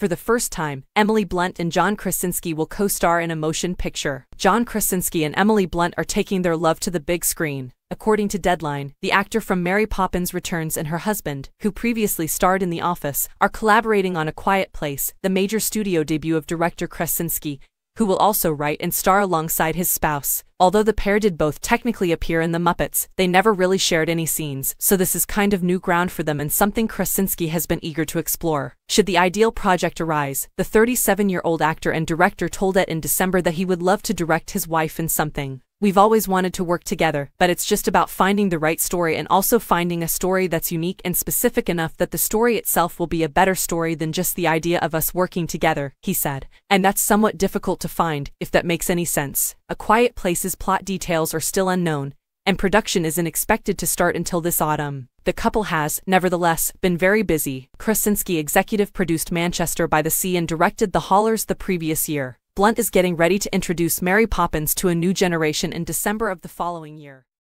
For the first time, Emily Blunt and John Krasinski will co-star in a motion picture. John Krasinski and Emily Blunt are taking their love to the big screen. According to Deadline, the actor from Mary Poppins Returns and her husband, who previously starred in The Office, are collaborating on A Quiet Place, the major studio debut of director Krasinski, who will also write and star alongside his spouse. Although the pair did both technically appear in The Muppets, they never really shared any scenes, so this is kind of new ground for them and something Krasinski has been eager to explore. Should the ideal project arise, the 37-year-old actor and director told ET in December that he would love to direct his wife in something. "We've always wanted to work together, but it's just about finding the right story and also finding a story that's unique and specific enough that the story itself will be a better story than just the idea of us working together," he said. "And that's somewhat difficult to find, if that makes any sense." A Quiet Place's plot details are still unknown, and production isn't expected to start until this autumn. The couple has, nevertheless, been very busy. Krasinski executive produced Manchester by the Sea and directed The Hollars the previous year. Blunt is getting ready to introduce Mary Poppins to a new generation in December of the following year.